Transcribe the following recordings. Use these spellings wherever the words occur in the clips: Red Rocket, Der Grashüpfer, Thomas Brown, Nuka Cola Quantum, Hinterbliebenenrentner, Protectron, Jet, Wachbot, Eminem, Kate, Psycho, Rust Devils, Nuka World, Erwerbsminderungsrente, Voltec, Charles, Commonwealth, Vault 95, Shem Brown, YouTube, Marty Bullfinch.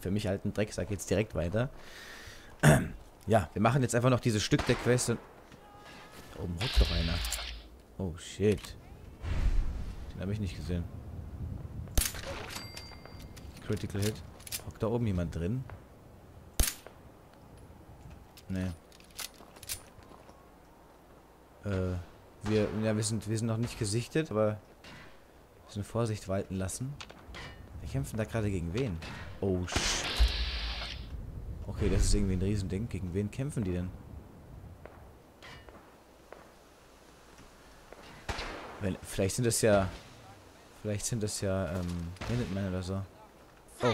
Für mich halt ein Drecksack, geht's direkt weiter. Ja, wir machen jetzt einfach noch dieses Stück der Quest und... Da oben rutscht doch einer. Oh, shit. Den habe ich nicht gesehen. Critical Hit. Hockt da oben jemand drin? Nee. Wir sind noch nicht gesichtet, aber... Wir müssen Vorsicht walten lassen. Wir kämpfen da gerade gegen wen? Oh, shit. Okay, das ist irgendwie ein Riesending. Gegen wen kämpfen die denn? Wenn, vielleicht sind das ja, Minute-Man oder so. Oh.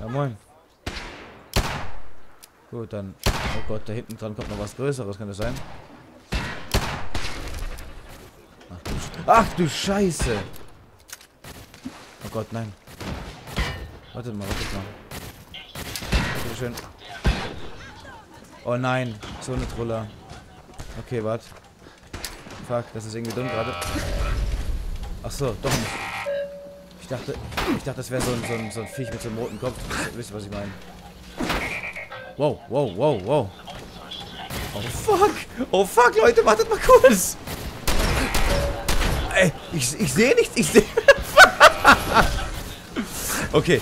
Ja, moin. Gut, dann... Oh Gott, da hinten dran kommt noch was Größeres, kann das sein? Ach du Scheiße! Oh Gott, nein. Wartet mal. Schön. Oh nein, so eine Troller. Okay, warte. Fuck, das ist irgendwie dumm gerade. Ach so, doch nicht. Ich dachte, das wäre so ein Viech mit so einem roten Kopf. Wisst ihr, was ich meine? Wow. Oh fuck, Leute, wartet mal kurz. Ey, ich sehe nichts, Okay.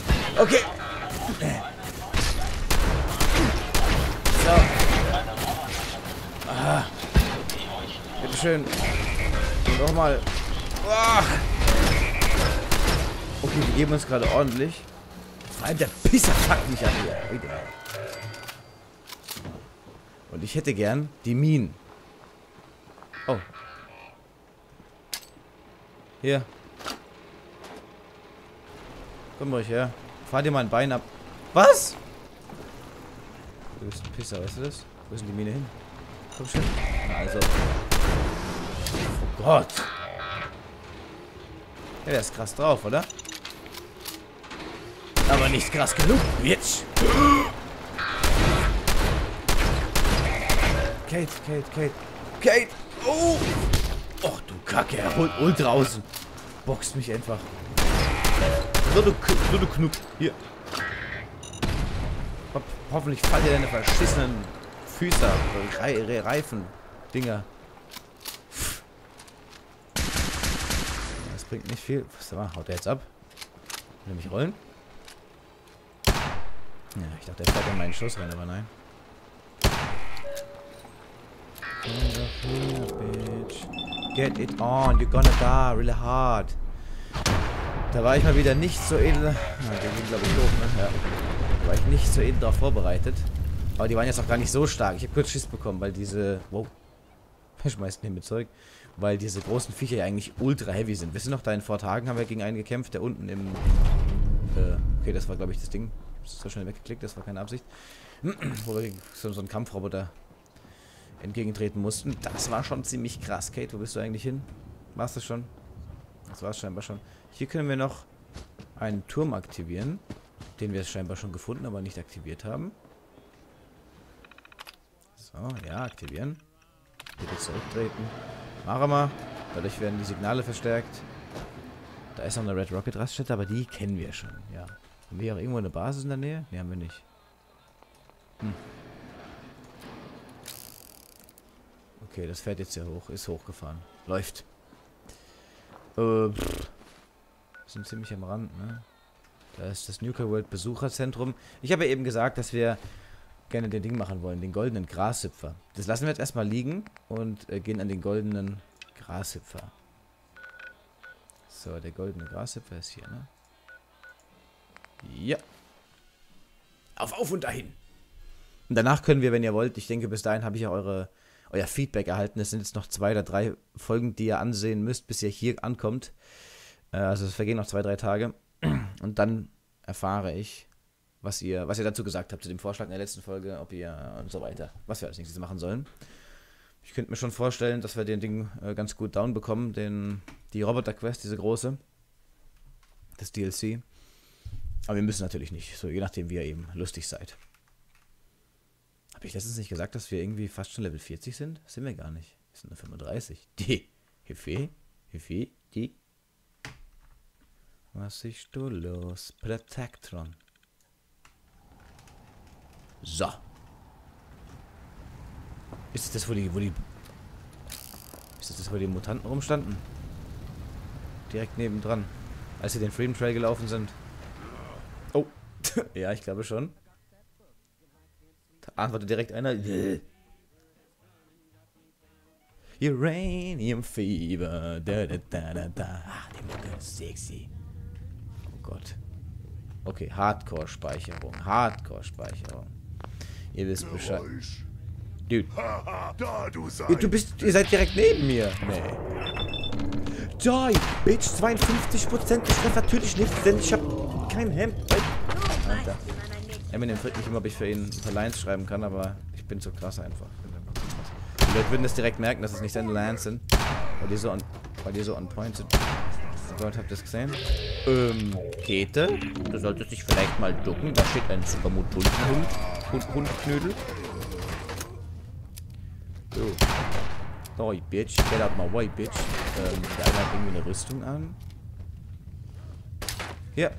Schön. Nochmal. Okay, wir geben uns gerade ordentlich. Vor allem der Pisser packt mich an hier. Und ich hätte gern die Minen. Oh. Hier. Komm ruhig her. Fahr dir mal ein Bein ab. Was? Du bist ein Pisser, weißt du das? Wo ist denn die Mine hin? Komm schon. Na also. Gott! Ja, der ist krass drauf, oder? Aber nicht krass genug. Jetzt! Kate! Oh! Och, du Kacke! Hol draußen! Boxt mich einfach. So, du Knuck. Hier. Hoffentlich fallen dir deine verschissenen Füße, Reifen, Dinger. Bringt nicht viel. Was war? Haut er jetzt ab? Will er mich rollen? Ja, ich dachte, er fährt in meinen Schuss rein, aber nein. Bitch. Get it on, you're gonna die really hard. Da war ich mal wieder nicht so edel. Na, der ging, glaube ich, doof, ne? Ja. Da war ich nicht so edel darauf vorbereitet. Aber die waren jetzt auch gar nicht so stark. Ich habe kurz Schiss bekommen, weil diese... Wow. Wer schmeißt denn hier mit Zeug? Weil diese großen Viecher ja eigentlich ultra heavy sind. Wisst ihr noch, da in 4 Tagen haben wir gegen einen gekämpft, der unten im... okay, das war, glaube ich, das Ding. Ich habe so schnell weggeklickt, das war keine Absicht. Wo wir gegen so einen Kampfroboter entgegentreten mussten. Das war schon ziemlich krass. Kate, wo bist du eigentlich hin? Warst du schon? Das war es scheinbar schon. Hier können wir noch einen Turm aktivieren, den wir scheinbar schon gefunden, aber nicht aktiviert haben. So, ja, aktivieren. Bitte zurücktreten. Marama, dadurch werden die Signale verstärkt. Da ist noch eine Red Rocket Raststätte, aber die kennen wir schon, ja. Haben wir auch irgendwo eine Basis in der Nähe? Ne, haben wir nicht. Okay, das fährt jetzt hier hoch, ist hochgefahren. Läuft. Wir sind ziemlich am Rand, ne? Da ist das Nuka World Besucherzentrum. Ich habe ja eben gesagt, dass wir... gerne den Ding machen wollen, den goldenen Grashüpfer. Das lassen wir jetzt erstmal liegen und gehen an den goldenen Grashüpfer. So, der goldene Grashüpfer ist hier, ne? Ja. Auf und dahin! Und danach können wir, wenn ihr wollt, ich denke, bis dahin habe ich ja euer Feedback erhalten. Es sind jetzt noch 2 oder 3 Folgen, die ihr ansehen müsst, bis ihr hier ankommt. Also es vergehen noch 2, 3 Tage. Und dann erfahre ich, was ihr dazu gesagt habt, zu dem Vorschlag in der letzten Folge, ob ihr und so weiter, was wir als nächstes machen sollen. Ich könnte mir schon vorstellen, dass wir den Ding ganz gut down bekommen, die Roboter-Quest, diese große, das DLC. Aber wir müssen natürlich nicht, so je nachdem, wie ihr eben lustig seid. Habe ich letztens nicht gesagt, dass wir irgendwie fast schon Level 40 sind? Das sind wir gar nicht. Wir sind nur 35. Die. Hefe, die. Was ist du los? Protectron. So. Ist das, wo die Mutanten rumstanden? Direkt nebendran. Als sie den Freedom Trail gelaufen sind. Oh. Ja, ich glaube schon. Da antwortet direkt einer. Uranium Fever. Da, da, da, da, da. Ah, die Mucke ist sexy. Oh Gott. Okay, Hardcore-Speicherung. Hardcore-Speicherung. Ihr wisst Bescheid. Dude. Da, ihr seid direkt neben mir. Nee. Joy, Bitch, 52% ist das natürlich nichts, denn ich hab kein Hemd. Alter. Eminem fragt mich immer, ob ich für ihn ein paar Lines schreiben kann, aber ich bin so krass einfach. Die Leute würden das direkt merken, dass es nicht seine Lines sind. Weil die so on point sind. Gott, habt ihr das gesehen? Kete, du solltest dich vielleicht mal ducken. Da steht ein Supermutantenhund. Hundknödel. So. Sorry, Bitch. Get out my way, Bitch. Der eine hat irgendwie eine Rüstung an. Hier.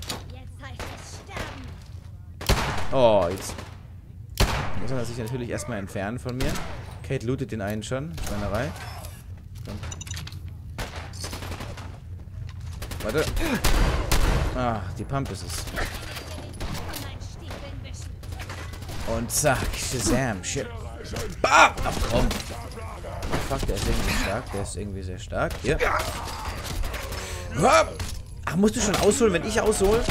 Oh, jetzt. Muss man sich natürlich erstmal entfernen von mir. Kate lootet den einen schon. Schweinerei. Komm. Warte. Ah, die Pump ist es. Und zack. Shazam. Shit. Bam! Ach komm. Fuck, der ist irgendwie stark. Der ist irgendwie sehr stark. Hier. Ach, musst du schon ausholen, wenn ich aushole?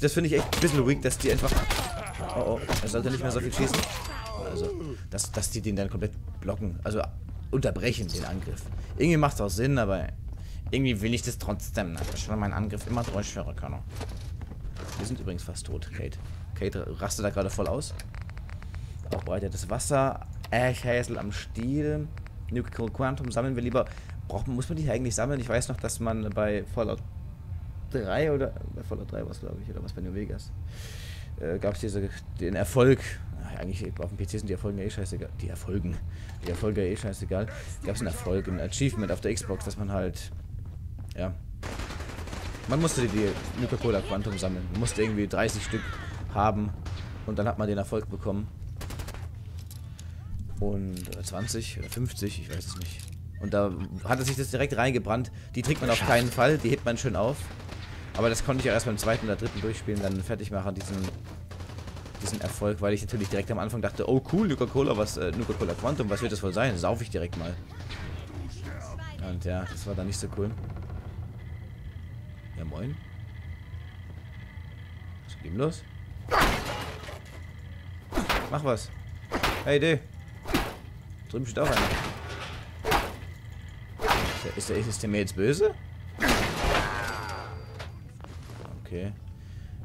Das finde ich echt ein bisschen weak, dass die einfach... Oh, oh. Er sollte nicht mehr so viel schießen. Also, dass die den dann komplett blocken. Also, unterbrechen den Angriff. Irgendwie macht es auch Sinn, aber... Irgendwie will ich das trotzdem, dass ich meinen Angriff immer durchführen kann. Wir sind übrigens fast tot, Kate. Kate rastet da gerade voll aus. Aufbereitetes Wasser, Echhäsel am Stiel, Nuka Cola Quantum sammeln wir lieber. Muss man die eigentlich sammeln? Ich weiß noch, dass man bei Fallout 3 oder... Bei Fallout 3 war es, glaube ich, oder was bei New Vegas. Gab es den Erfolg... Ach, eigentlich auf dem PC sind die Erfolge ja eh scheißegal. Die Erfolge ja eh scheißegal. Gab es einen Erfolg, ein Achievement auf der Xbox, dass man halt... Ja. Man musste die Nuka Cola Quantum sammeln. Man musste irgendwie 30 Stück haben. Und dann hat man den Erfolg bekommen. Und 20 oder 50, ich weiß es nicht. Und da hat es sich das direkt reingebrannt. Die trinkt man auf keinen Fall. Die hebt man schön auf. Aber das konnte ich ja erst beim zweiten oder dritten durchspielen. Dann fertig machen diesen Erfolg. Weil ich natürlich direkt am Anfang dachte, oh cool, Nuka Cola, Nuka Cola Quantum, was wird das wohl sein? Sauf ich direkt mal. Und ja, das war dann nicht so cool. Ja, moin. Was geht los? Mach was. Hey, D. Drüben steht auch einer. Ist der mir jetzt böse? Okay.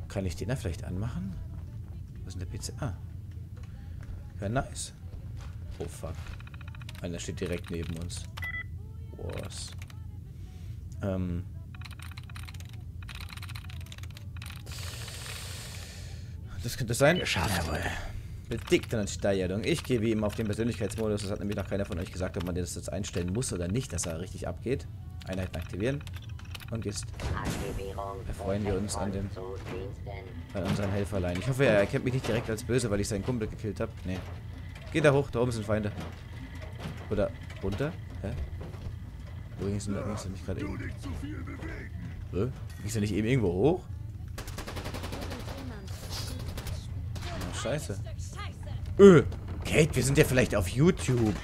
Kann ich den da vielleicht anmachen? Was ist denn der PC? Ah. Ja, nice. Oh, fuck. Einer steht direkt neben uns. Was? Das könnte sein. Geschafft. Jawohl. Bedingt an Steigerung. Ich gehe wie immer auf den Persönlichkeitsmodus. Das hat nämlich noch keiner von euch gesagt, ob man das jetzt einstellen muss oder nicht, dass er richtig abgeht. Einheiten aktivieren. Und jetzt erfreuen wir uns an unserem Helferlein. Ich hoffe, er erkennt mich nicht direkt als böse, weil ich seinen Kumpel gekillt habe. Nee. Geht da hoch. Da oben sind Feinde. Oder runter? Hä? Wo ging es denn da? Ging es denn nicht gerade eben? Hä? Ging es denn nicht eben irgendwo hoch? Scheiße. Kate, wir sind ja vielleicht auf YouTube.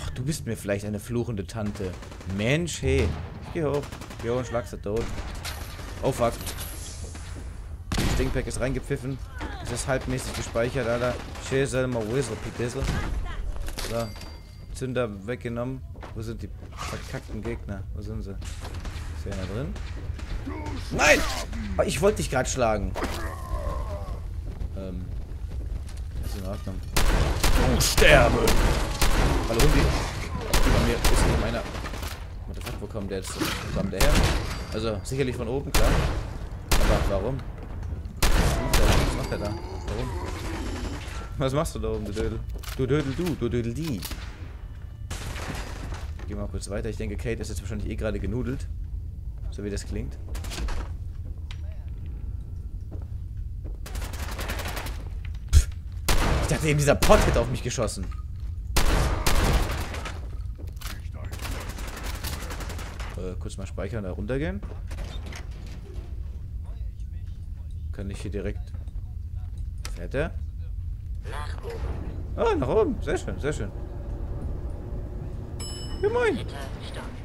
Ach, du bist mir vielleicht eine fluchende Tante. Mensch, hey. Ich geh hoch. Jo, und schlagst du tot. Oh, fuck. Das Dingpack ist reingepfiffen. Das ist halbmäßig gespeichert, Alter. Scheiße, mal Whistle, Pidessel. So. Zünder weggenommen. Wo sind die verkackten Gegner? Wo sind sie? Ist hier einer drin? Nein! Ich wollte dich gerade schlagen. Das ist in Ordnung. Du sterbe! Hallo Hundi! Bei mir ist nicht meiner. Wo kommt der jetzt? Wo kommt der her? Also sicherlich von oben, klar. Aber warum? Was macht der da? Warum? Was machst du da oben, du Dödel? Du Dödel du, du Dödel die. Geh mal kurz weiter. Ich denke, Kate ist jetzt wahrscheinlich eh gerade genudelt. So wie das klingt. dachte eben, dieser Pott hätte auf mich geschossen. Kurz mal speichern, da runtergehen. Kann ich hier direkt... Fährt er? Ah, nach oben. Sehr schön, sehr schön. Ja, moin.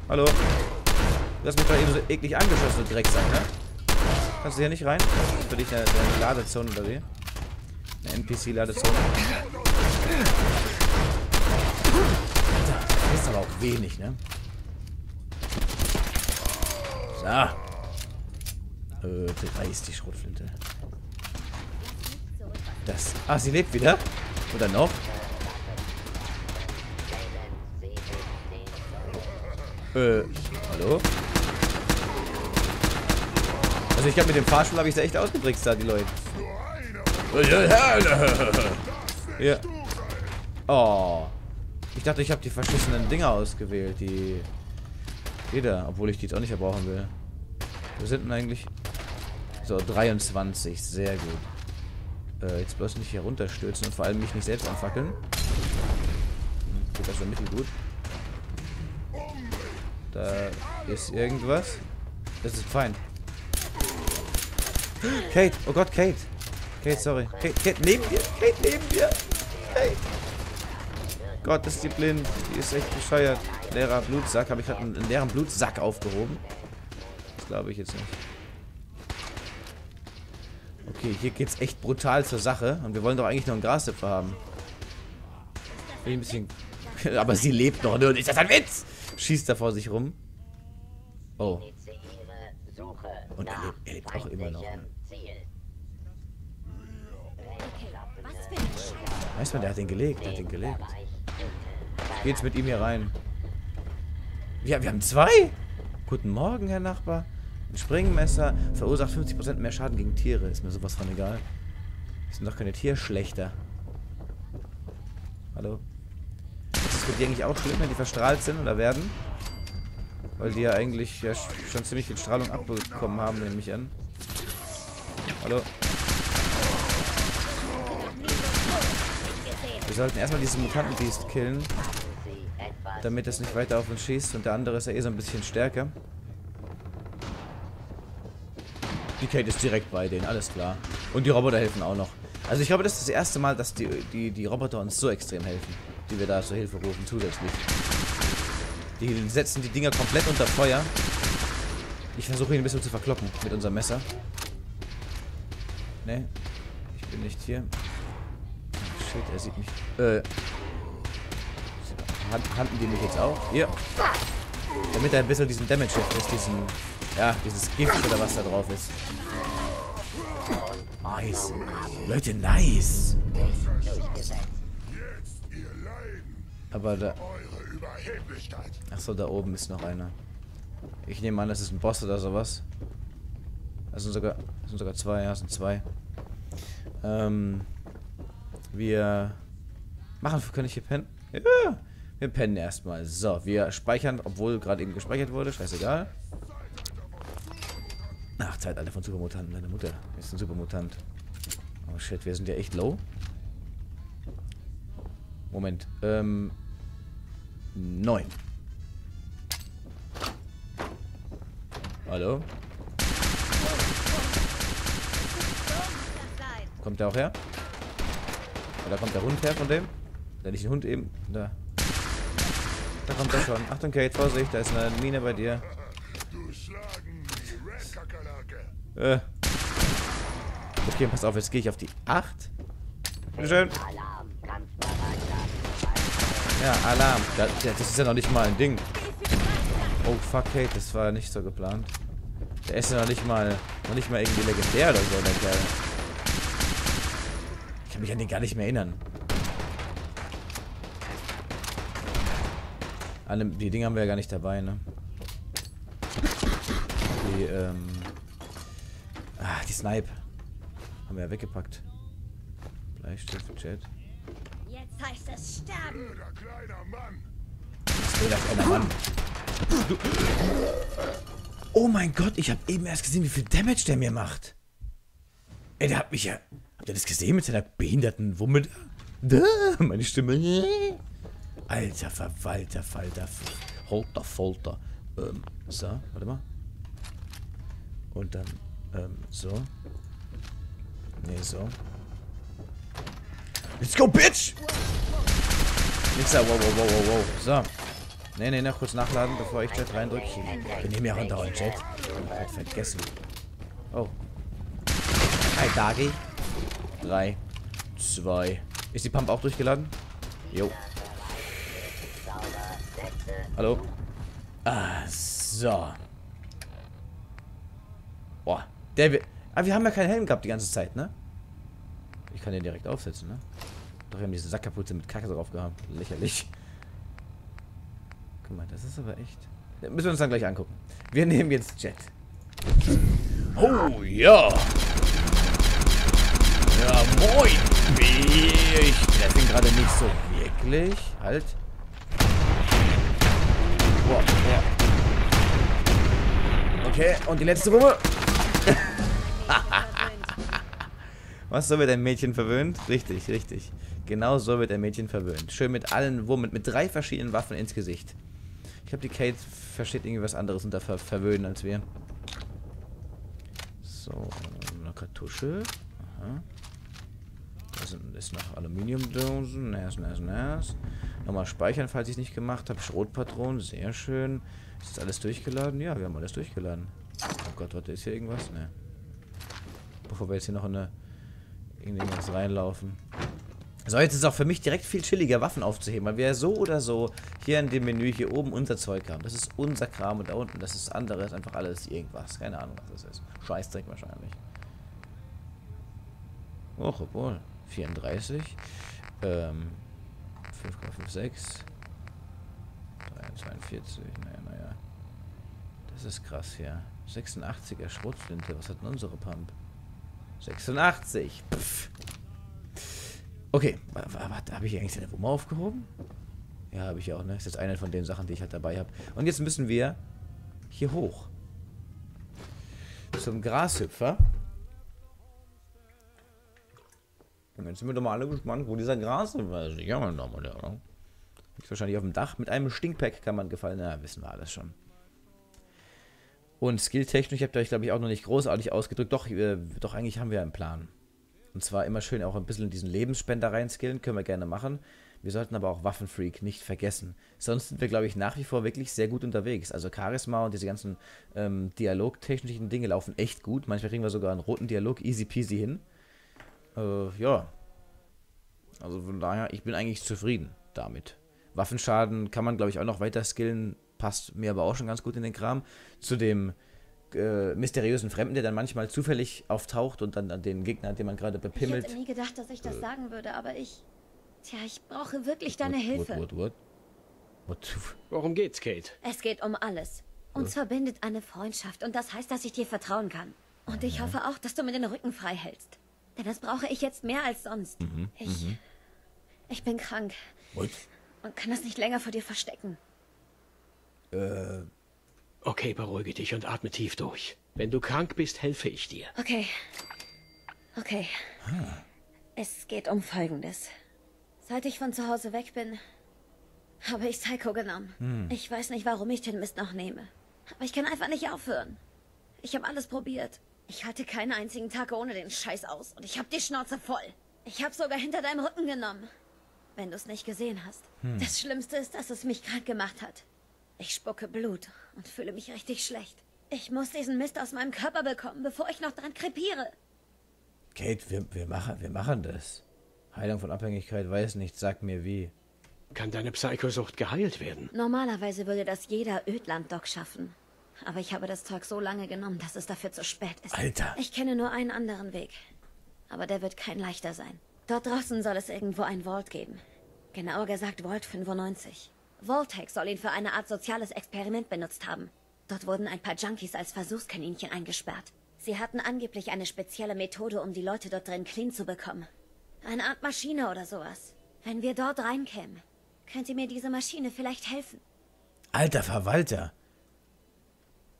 Hallo. Du hast mich gerade eben so eklig angeschossen, du Drecksack, ne? Kannst du hier nicht rein? Für dich eine Ladezone oder wie? Eine NPC-Ladezone. Alter, das ist aber auch wenig, ne? So. Drei ist die Schrotflinte. Das. Ah, sie lebt wieder? Oder noch? Hallo? Also ich glaube, mit dem Fahrstuhl habe ich da echt ausgetrickst, da die Leute. Ja. Oh. Ich dachte, ich habe die verschissenen Dinger ausgewählt, die... Jeder, obwohl ich die jetzt auch nicht verbrauchen will. Wo sind denn eigentlich? So, 23. Sehr gut. Jetzt bloß nicht hier runterstürzen und vor allem mich nicht selbst anfackeln. Geht das so mittelgut. Da ist irgendwas. Das ist fein. Kate! Oh Gott, Kate! Kate, sorry. Kate, Kate, neben dir! Kate, neben dir! Kate! Gott, ist die blind. Die ist echt bescheuert. Leerer Blutsack. Habe ich gerade einen leeren Blutsack aufgehoben? Das glaube ich jetzt nicht. Okay, hier geht's echt brutal zur Sache. Und wir wollen doch eigentlich noch einen Grashüpfer haben. Bin ich ein bisschen... Aber sie lebt noch, ne? Und ist das ein Witz? Schießt da vor sich rum. Oh. Und er lebt auch immer noch. Weißt du, der hat den gelegt. Der hat den gelegt. Geht's mit ihm hier rein? Ja, wir haben zwei. Guten Morgen, Herr Nachbar. Ein Springmesser verursacht 50% mehr Schaden gegen Tiere. Ist mir sowas von egal. Das sind doch keine Tierschlechter. Hallo. Das wird die eigentlich auch schlimm, wenn die verstrahlt sind oder werden. Weil die ja eigentlich ja schon ziemlich viel Strahlung abbekommen haben, nehme ich an. Hallo. Wir sollten erstmal diesen Mutantenbiest killen, damit es nicht weiter auf uns schießt. Und der andere ist ja eh so ein bisschen stärker. Die Kate ist direkt bei denen, alles klar. Und die Roboter helfen auch noch. Also ich glaube, das ist das erste Mal, dass die Roboter uns so extrem helfen, die wir da zur Hilfe rufen zusätzlich. Die setzen die Dinger komplett unter Feuer. Ich versuche ihn ein bisschen zu verkloppen mit unserem Messer. Ne, ich bin nicht hier. Shit, er sieht mich. Handen die mich jetzt auch? Hier. Damit er ein bisschen diesen Damage ist, dieses Gift oder was da drauf ist. Nice. Leute, nice. Aber da... Achso, da oben ist noch einer. Ich nehme an, das ist ein Boss oder sowas. Das sind sogar zwei. Ja, das sind zwei. Wir machen... Kann ich hier pennen? Ja. Wir pennen erstmal. So, wir speichern, obwohl gerade eben gespeichert wurde. Scheißegal. Ach, Zeitalter von Supermutanten. Meine Mutter ist ein Supermutant. Oh shit, wir sind ja echt low. Moment. 9. Hallo? Kommt der auch her? Oder kommt der Hund her von dem? Der nicht ein Hund eben. Da. Da kommt er schon. Achtung, Kate, Vorsicht, da ist eine Mine bei dir. Okay, pass auf, jetzt gehe ich auf die 8. Bitteschön. Ja, Alarm. Das ist ja noch nicht mal ein Ding. Oh, fuck, Kate, das war nicht so geplant. Der ist ja noch nicht mal irgendwie legendär oder so, der Kerl. Ich kann mich an den gar nicht mehr erinnern. Die Dinge haben wir ja gar nicht dabei, ne? Die Snipe. Haben wir ja weggepackt. Bleistift, Jet. Jetzt heißt es sterben. Blöder kleiner Mann. Blöder kleiner Mann. Oh mein Gott, ich habe eben erst gesehen, wie viel Damage der mir macht. Ey, der hat mich ja... Habt ihr das gesehen mit seiner behinderten Wumme? Meine Stimme. Alter Verwalter, Falter. Holter, Folter. So, warte mal. Und dann, so. Nee, so. Let's go, bitch! Nix da, wow, wow, wow, wow, wow. So. Nee, nee, noch kurz nachladen, bevor ich Jet reindrücke. Wir nehmen ja auch andauernd Jet. Ich hab vergessen. Oh. Hi, Dagi. 3, 2. Ist die Pump auch durchgeladen? Jo. Hallo? Ah, so. Boah. Der wird. Ah, wir haben ja keinen Helm gehabt die ganze Zeit, ne? Ich kann den direkt aufsetzen, ne? Doch, wir haben diese Sackkapuze mit Kacke drauf gehabt. Lächerlich. Guck mal, das ist aber echt... Das müssen wir uns dann gleich angucken. Wir nehmen jetzt Jet. Oh, ja. Ja, moin. Ich treffe ihn gerade nicht so wirklich. Halt. Boah, ja. Okay, und die letzte Runde. Was, so wird ein Mädchen verwöhnt? Richtig, richtig. Genau so wird ein Mädchen verwöhnt. Schön mit allen Wummen, mit 3 verschiedenen Waffen ins Gesicht. Ich glaube, die Kate versteht irgendwie was anderes unter Verwöhnen als wir. So, eine Kartusche. Aha. Da sind, ist noch Aluminiumdosen. Nice, nice, nice. Nochmal speichern, falls ich es nicht gemacht habe. Schrotpatronen, sehr schön. Ist das alles durchgeladen? Ja, wir haben alles durchgeladen. Oh Gott, warte, ist hier irgendwas? Ne. Bevor wir jetzt hier noch in irgendwas reinlaufen. So, jetzt ist es auch für mich direkt viel chilliger, Waffen aufzuheben, weil wir ja so oder so hier in dem Menü hier oben unser Zeug haben. Das ist unser Kram und da unten, das ist anderes, einfach alles irgendwas. Keine Ahnung, was das ist. Scheißdreck wahrscheinlich. Och, obwohl. 34. 5,56. 42. Naja, naja. Das ist krass hier. 86er Schrotflinte. Was hat denn unsere Pump? 86. Pff. Okay, habe ich hier eigentlich eine Wumme aufgehoben? Ja, habe ich ja auch, ne? Ist jetzt eine von den Sachen, die ich halt dabei habe. Und jetzt müssen wir hier hoch. Zum Grashüpfer. Und jetzt sind wir doch mal alle gespannt, wo dieser Grashüpfer ist. Ja, man, oder? Ist wahrscheinlich auf dem Dach. Mit einem Stinkpack kann man gefallen. Na, wissen wir alles schon. Und skilltechnisch habt ihr euch, glaube ich, auch noch nicht großartig ausgedrückt. Doch, doch, eigentlich haben wir einen Plan. Und zwar immer schön auch ein bisschen in diesen Lebensspender reinskillen, können wir gerne machen. Wir sollten aber auch Waffenfreak nicht vergessen. Sonst sind wir, glaube ich, nach wie vor wirklich sehr gut unterwegs. Also Charisma und diese ganzen dialogtechnischen Dinge laufen echt gut. Manchmal kriegen wir sogar einen roten Dialog easy peasy hin. Ja. Also von daher, ich bin eigentlich zufrieden damit. Waffenschaden kann man, glaube ich, auch noch weiter skillen. Passt mir aber auch schon ganz gut in den Kram. Zu dem... mysteriösen Fremden, der dann manchmal zufällig auftaucht und dann an den Gegner, den man gerade bepimmelt. Ich hätte nie gedacht, dass ich das sagen würde, aber ich... Tja, ich brauche wirklich deine Hilfe. Worum geht's, Kate? Es geht um alles. Uns verbindet eine Freundschaft und das heißt, dass ich dir vertrauen kann. Und ich hoffe auch, dass du mir den Rücken frei hältst. Denn das brauche ich jetzt mehr als sonst. Ich bin krank. What? Und kann das nicht länger vor dir verstecken. Okay, beruhige dich und atme tief durch. Wenn du krank bist, helfe ich dir. Okay. Okay. Es geht um Folgendes. Seit ich von zu Hause weg bin, habe ich Psycho genommen. Ich weiß nicht, warum ich den Mist noch nehme. Aber ich kann einfach nicht aufhören. Ich habe alles probiert. Ich hatte keinen einzigen Tag ohne den Scheiß aus. Und ich habe die Schnauze voll. Ich habe sogar hinter deinem Rücken genommen. Wenn du es nicht gesehen hast. Das Schlimmste ist, dass es mich krank gemacht hat. Ich spucke Blut und fühle mich richtig schlecht. Ich muss diesen Mist aus meinem Körper bekommen, bevor ich noch dran krepiere. Kate, wir machen das. Heilung von Abhängigkeit weiß nicht, sag mir wie. Kann deine Psychosucht geheilt werden? Normalerweise würde das jeder Ödland-Doc schaffen. Aber ich habe das Zeug so lange genommen, dass es dafür zu spät ist. Alter! Ich kenne nur einen anderen Weg. Aber der wird kein leichter sein. Dort draußen soll es irgendwo ein Vault geben. Genauer gesagt Vault 95. Voltec soll ihn für eine Art soziales Experiment benutzt haben. Dort wurden ein paar Junkies als Versuchskaninchen eingesperrt. Sie hatten angeblich eine spezielle Methode, um die Leute dort drin clean zu bekommen. Eine Art Maschine oder sowas. Wenn wir dort reinkämen, könnte mir diese Maschine vielleicht helfen. Alter Verwalter!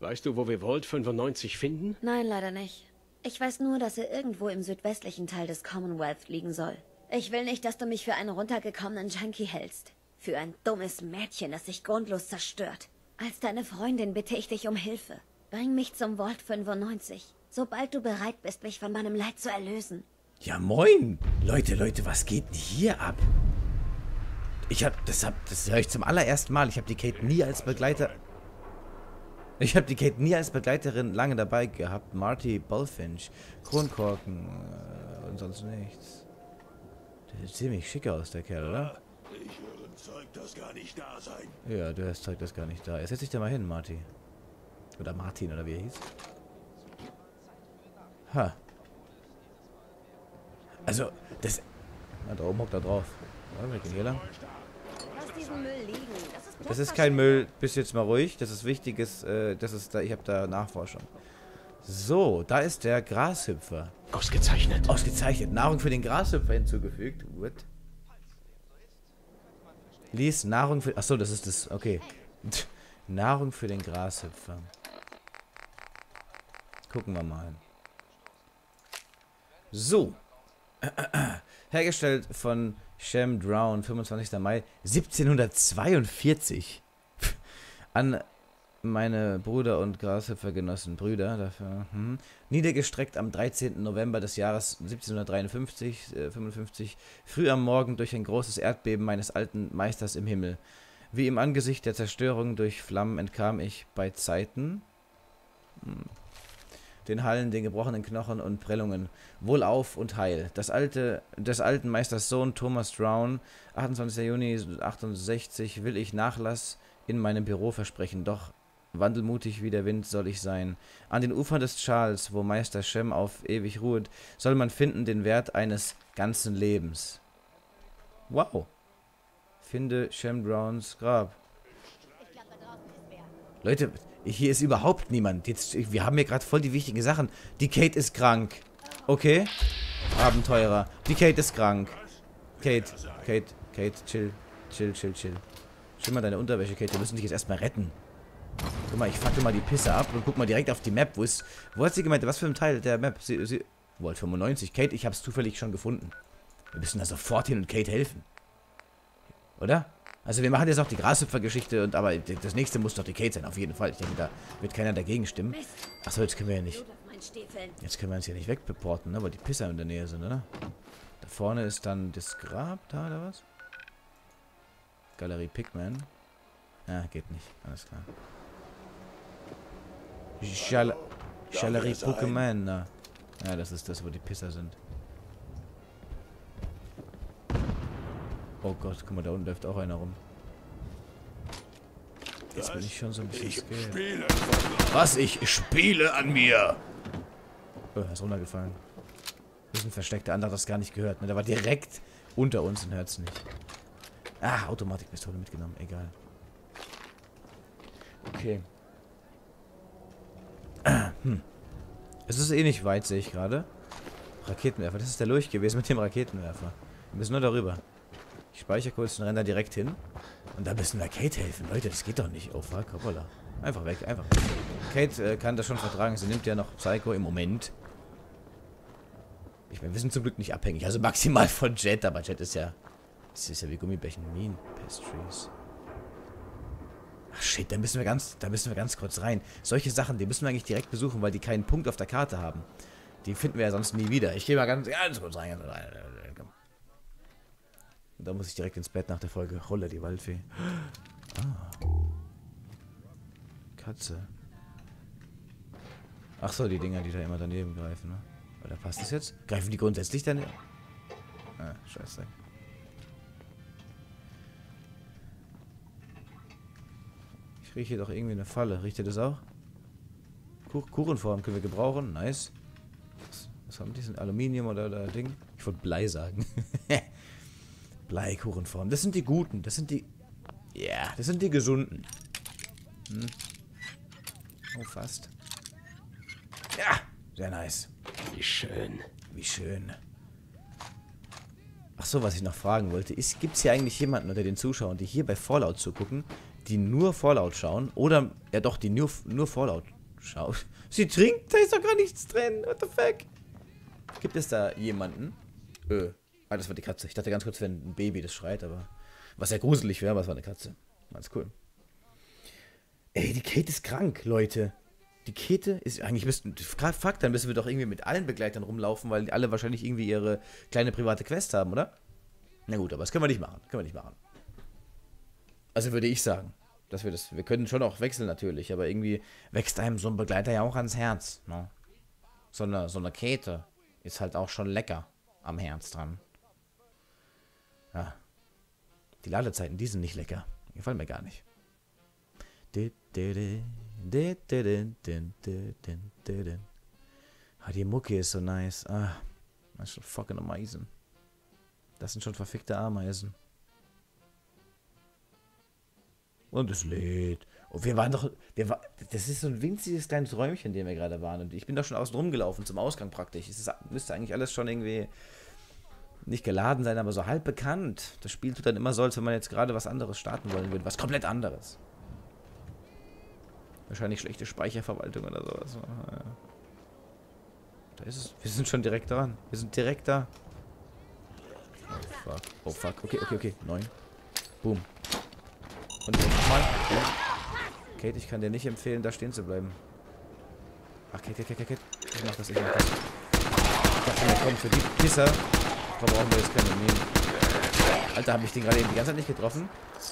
Weißt du, wo wir Vault 95 finden? Nein, leider nicht. Ich weiß nur, dass er irgendwo im südwestlichen Teil des Commonwealth liegen soll. Ich will nicht, dass du mich für einen runtergekommenen Junkie hältst. Für ein dummes Mädchen, das sich grundlos zerstört. Als deine Freundin bitte ich dich um Hilfe. Bring mich zum Vault 95, sobald du bereit bist, mich von meinem Leid zu erlösen. Ja, moin! Leute, was geht denn hier ab? Das höre ich zum allerersten Mal. Ich habe die Kate nie als Begleiterin lange dabei gehabt. Marty Bullfinch, Kronkorken und sonst nichts. Der sieht ziemlich schick aus, der Kerl, oder? Ich höre Zeug, das gar nicht da sein. Ja, du hörst Zeug, das gar nicht da ist. Setz dich da mal hin, Marty. Oder Martin, oder wie er hieß. Ha. Also, das... Na, da oben hockt da drauf. Warte, wir gehen hier lang. Das ist kein Müll. Bist jetzt mal ruhig. Das ist wichtiges. Das ist da. Ich habe da Nachforschung. So, da ist der Grashüpfer. Ausgezeichnet. Ausgezeichnet. Nahrung für den Grashüpfer hinzugefügt. What? Lies Nahrung für... Achso, das ist das... Okay. Nahrung für den Grashüpfer. Gucken wir mal. So. Hergestellt von Shem Brown, 25. Mai 1742. An meine Brüder und Grashüpfergenossen Brüder dafür. Niedergestreckt am 13. November des Jahres 1753, früh am Morgen durch ein großes Erdbeben meines alten Meisters im Himmel. Wie im Angesicht der Zerstörung durch Flammen entkam ich bei Zeiten den Hallen, den gebrochenen Knochen und Prellungen, wohlauf und heil. Des alten Meisters Sohn Thomas Brown, 28. Juni 68, will ich Nachlass in meinem Büro versprechen, doch wandelmutig wie der Wind soll ich sein. An den Ufern des Charles, wo Meister Shem auf ewig ruht, soll man finden den Wert eines ganzen Lebens. Wow. Finde Shem Browns Grab. Leute, hier ist überhaupt niemand. Jetzt, wir haben hier gerade voll die wichtigen Sachen. Die Kate ist krank. Okay? Abenteurer. Die Kate ist krank. Kate, chill. Schau mal deine Unterwäsche, Kate. Wir müssen dich jetzt erstmal retten. Guck mal, ich fackel mal die Pisse ab und guck mal direkt auf die Map. Wo hat sie gemeint? Was für ein Teil der Map? Vault 95. Kate, ich hab's zufällig schon gefunden. Wir müssen da sofort hin und Kate helfen. Oder? Also wir machen jetzt auch die Grashüpfer-Geschichte, und aber das nächste muss doch die Kate sein, auf jeden Fall. Ich denke, da wird keiner dagegen stimmen. Achso, jetzt können wir ja nicht... Jetzt können wir uns ja nicht wegbeporten, ne? Weil die Pisser in der Nähe sind, oder? Da vorne ist dann das Grab, da oder was? Galerie Pigman. Ja, geht nicht. Alles klar. Galerie Pokémon. Ja, das ist das, wo die Pisser sind. Oh Gott, guck mal, da unten läuft auch einer rum. Jetzt bin ich schon so ein bisschen scared. Was? Ich spiele an mir! Oh, er ist runtergefallen. Das ist ein versteckter, andere hat das gar nicht gehört. Ne? Der war direkt unter uns und hört es nicht. Ah, Automatikpistole mitgenommen, egal. Okay. Es ist eh nicht weit, sehe ich gerade. Raketenwerfer, das ist der Lurch gewesen mit dem Raketenwerfer. Wir müssen nur darüber. Ich speichere kurz und renne da direkt hin. Und da müssen wir Kate helfen. Leute, das geht doch nicht. Oh, fuck, hoppala. Einfach weg, einfach weg. Kate kann das schon vertragen. Sie nimmt ja noch Psycho im Moment. Ich meine, wir sind zum Glück nicht abhängig. Also maximal von Jet. Aber Jet ist ja... Das ist ja wie Gummibärchen. Mean Pastries. Ach, shit. Da müssen wir ganz kurz rein. Solche Sachen, die müssen wir eigentlich direkt besuchen, weil die keinen Punkt auf der Karte haben. Die finden wir ja sonst nie wieder. Ich gehe mal ganz kurz rein. Da muss ich direkt ins Bett nach der Folge. Holla, die Waldfee. Ah. Katze. Ach so, die Dinger, die da immer daneben greifen, ne? Oder passt das jetzt? Greifen die grundsätzlich daneben? Ah, scheiße. Ich rieche doch irgendwie eine Falle. Riecht ihr das auch? Kuchenform können wir gebrauchen. Nice. Was haben die? Sind Aluminium oder Ding? Ich wollte Blei sagen. Bleikuchenform. Das sind die guten. Das sind die... Ja, yeah, das sind die gesunden. Hm. Oh, fast. Ja, sehr nice. Wie schön. Wie schön. Ach so, was ich noch fragen wollte, ist, gibt es hier eigentlich jemanden unter den Zuschauern, die hier bei Fallout zugucken, die nur Fallout schauen? Oder, ja doch, die nur Fallout schauen. Sie trinkt, da ist doch gar nichts drin. What the fuck? Gibt es da jemanden? Ah, das war die Katze. Ich dachte ganz kurz, es wäre ein Baby, das schreit, aber... Was ja gruselig wäre, aber es war eine Katze. Ganz cool. Ey, die Kate ist krank, Leute. Die Kate ist... Eigentlich müssten... Fuck, dann müssen wir doch irgendwie mit allen Begleitern rumlaufen, weil die alle wahrscheinlich irgendwie ihre kleine private Quest haben, oder? Na gut, aber das können wir nicht machen. Können wir nicht machen. Also würde ich sagen, dass wir das... Wir können schon auch wechseln natürlich, aber irgendwie wächst einem so ein Begleiter ja auch ans Herz, ne? So eine Kate ist halt auch schon lecker am Herz dran. Ja. Die Ladezeiten, die sind nicht lecker. Die gefallen mir gar nicht. Ah, die Mucke ist so nice. Ah, das ist schon fucking amazing. Das sind schon verfickte Ameisen. Und es lädt. Und wir waren doch... das ist so ein winziges kleines Räumchen, in dem wir gerade waren. Und ich bin doch schon außen rumgelaufen, zum Ausgang praktisch. Es müsste eigentlich alles schon irgendwie... nicht geladen sein, aber so halb bekannt. Das Spiel tut dann immer so, als wenn man jetzt gerade was anderes starten wollen würde. Was komplett anderes. Wahrscheinlich schlechte Speicherverwaltung oder sowas. Da ist es. Wir sind schon direkt dran. Wir sind direkt da. Oh fuck. Oh fuck. Okay, okay, okay. 9. Boom. Und nochmal. Kate, ich kann dir nicht empfehlen, da stehen zu bleiben. Ach, Kate. Ich mach das, ich mach das. Ich dachte, wir kommen für die Pisser. Brauchen wir jetzt keine Minen. Alter, habe ich den gerade eben die ganze Zeit nicht getroffen?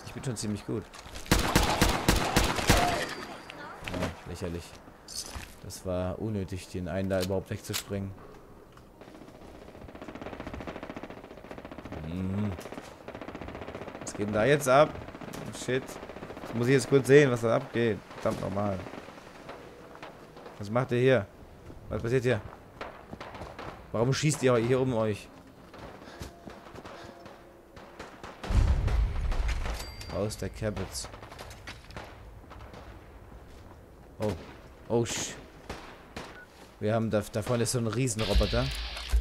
Ich bin schon ziemlich gut. Ja, lächerlich. Das war unnötig, den einen da überhaupt wegzuspringen. Mhm. Was geht denn da jetzt ab? Shit. Das muss ich jetzt kurz sehen, was da abgeht. Verdammt normal. Was macht ihr hier? Was passiert hier? Warum schießt ihr hier um euch? Aus der Cabbage. Oh. Oh, wir haben da vorne ist so ein Riesenroboter.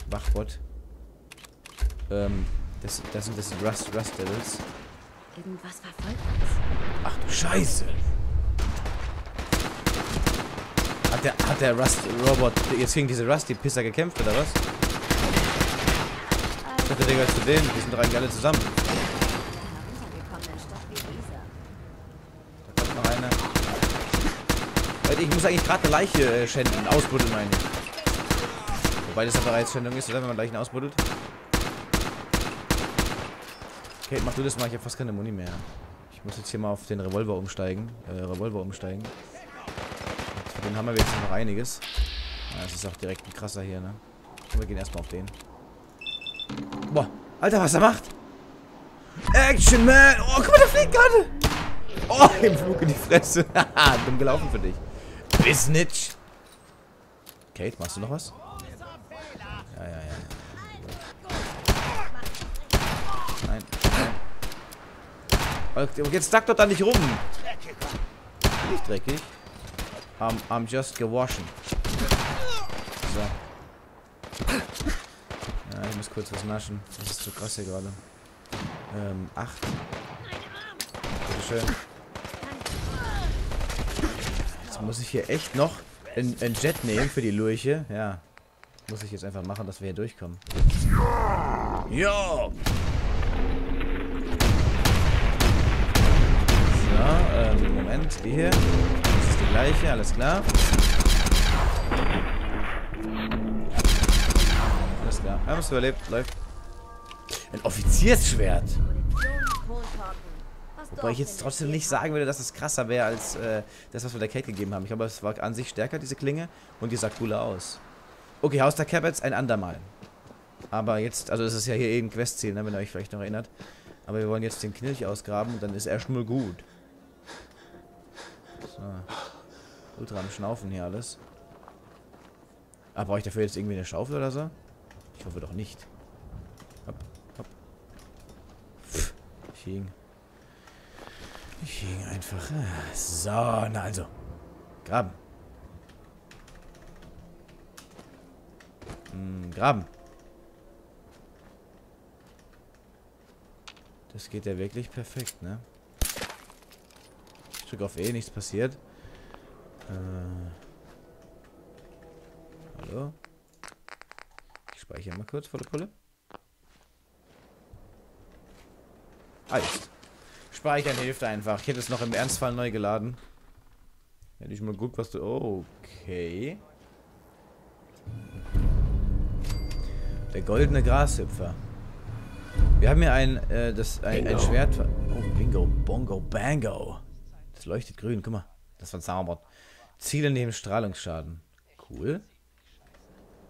Wachbot. Das sind Rust Devils. Irgendwas verfolgt uns. Ach du Scheiße! Hat der Rust-Robot jetzt gegen diese Rusty-Pisser gekämpft, oder was? Ich dachte, der gehört zu denen. Die sind doch eigentlich alle zusammen. Ich muss eigentlich gerade eine Leiche schänden, ausbuddeln meine ich. Wobei das eine Bereitsschändung ist, oder? Wenn man Leichen ausbuddelt. Kate, mach du das mal, ich habe fast keine Muni mehr. Ich muss jetzt hier mal auf den Revolver umsteigen. Für den Hammer wird jetzt noch einiges. Ja, das ist auch direkt ein krasser hier, ne? Wir gehen erstmal auf den. Boah, Alter, was er macht! Action, man! Oh, guck mal, der fliegt gerade! Oh, im Flug in die Fresse. Haha, dumm gelaufen für dich. Bisnitch. Kate, machst du noch was? Ja. Nein. Okay, jetzt stack doch da nicht rum. Nicht dreckig. I'm just gewashen. So. Ja, ich muss kurz was naschen. Das ist zu krass hier gerade. 8. Bitteschön. Muss ich hier echt noch einen Jet nehmen für die Lurche? Ja. Muss ich jetzt einfach machen, dass wir hier durchkommen. Jo! So, Moment, die hier. Das ist die gleiche, alles klar. Alles klar. Wir haben es überlebt, läuft. Ein Offiziersschwert! Wobei ich jetzt trotzdem nicht sagen würde, dass es krasser wäre als das, was wir der Kate gegeben haben. Ich glaube, es war an sich stärker, diese Klinge. Und die sah cooler aus. Okay, Haus der Cabbage, ein andermal. Aber jetzt, also es ist ja hier eben Questziel, ne, wenn ihr euch vielleicht noch erinnert. Aber wir wollen jetzt den Knilch ausgraben und dann ist erstmal gut. So. Ultra am Schnaufen hier alles. Aber brauche ich dafür jetzt irgendwie eine Schaufel oder so? Ich hoffe doch nicht. Hopp, hopp. Pff, ich hing. Ich hing einfach. So, na also. Graben. Graben. Das geht ja wirklich perfekt, ne? Ich drücke auf E, nichts passiert. Hallo? Ich speichere mal kurz vor der Pulle. Ah, jetzt. Speichern hilft einfach. Ich hätte es noch im Ernstfall neu geladen. Hätte ich mal geguckt, was du... Okay. Der goldene Grashüpfer. Wir haben hier ein Schwert... Oh, Bingo, Bongo, Bango. Das leuchtet grün, guck mal. Das war ein Zauberwort. Ziele nehmen Strahlungsschaden. Cool.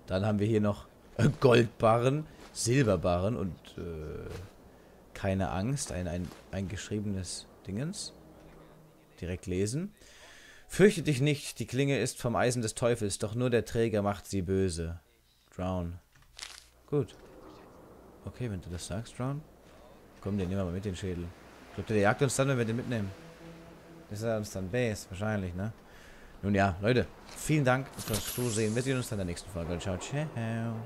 Dann haben wir hier noch Goldbarren, Silberbarren und... keine Angst, ein geschriebenes Dingens. Direkt lesen. Fürchte dich nicht, die Klinge ist vom Eisen des Teufels, doch nur der Träger macht sie böse. Drown. Gut. Okay, wenn du das sagst, Drown. Komm, den nehmen wir mal mit, den Schädel. Glaubt ihr, der jagt uns dann, wenn wir den mitnehmen? Das ist uns dann Base, wahrscheinlich, ne? Nun ja, Leute, vielen Dank fürs Zusehen. Wir sehen uns dann in der nächsten Folge. Ciao, ciao.